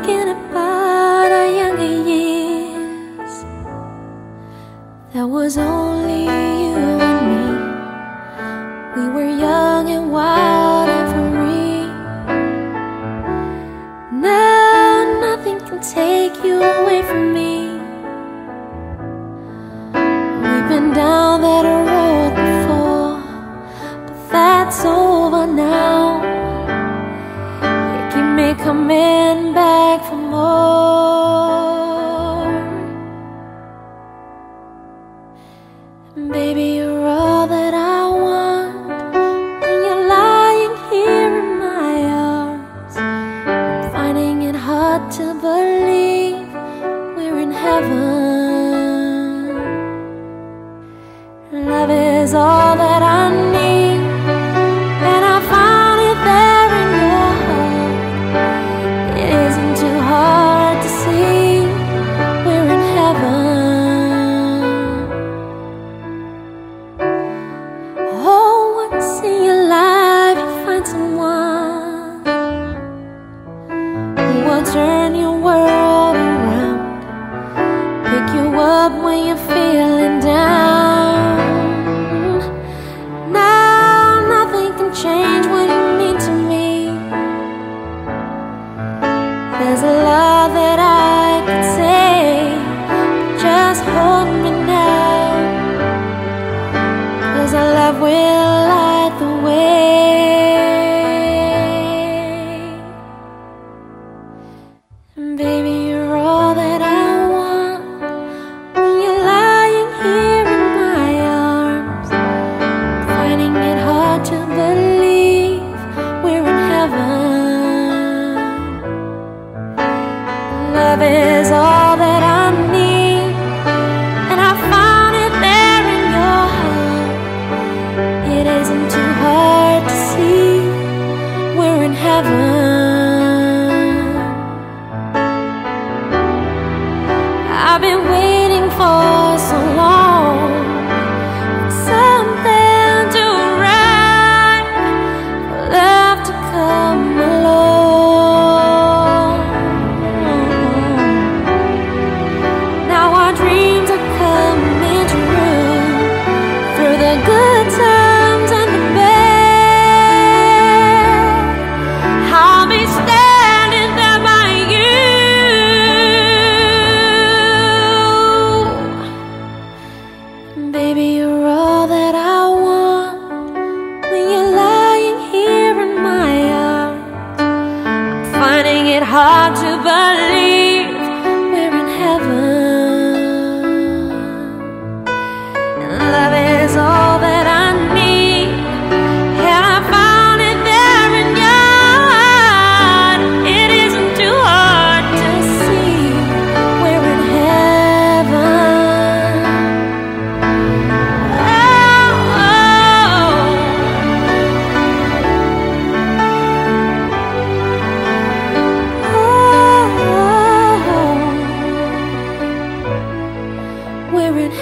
thinking about our younger years. That was only you and me. We were young and wild and free. Now nothing can take you away from me. We've been down that road before, but that's over now. You may come in back for more. Baby, you're all that I want, and you're lying here in my arms. I'm finding it hard to believe we're in heaven. Love is all that I need, and I found it there in your heart. It isn't too hard to see, we're in heaven. Oh, once in your life you find someone who will turn your world around, pick you up when you're feeling down. Change what you mean to me. There's a love that I could say, just hold me now, 'cause our love will light the way. And baby, you're all that I want. When you're lying here in my arms, I'm finding it hard to believe. Love is all that I need, and I found it there in your heart. It isn't too hard to see, we're in heaven. I've been waiting for so long, for something to arrive, for love to come along. It's hard to believe we're in heaven. And love is all that I need, and I found it there in your heart. It isn't too hard to see, we're in heaven. We're in heaven.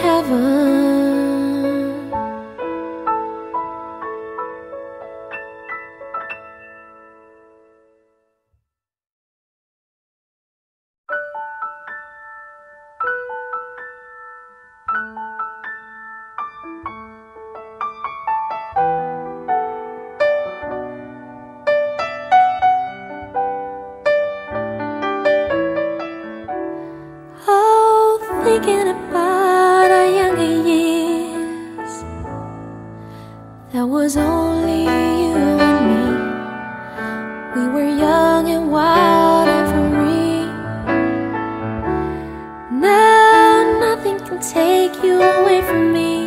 Oh, thinking about that was only you and me. We were young and wild and free. Now nothing can take you away from me.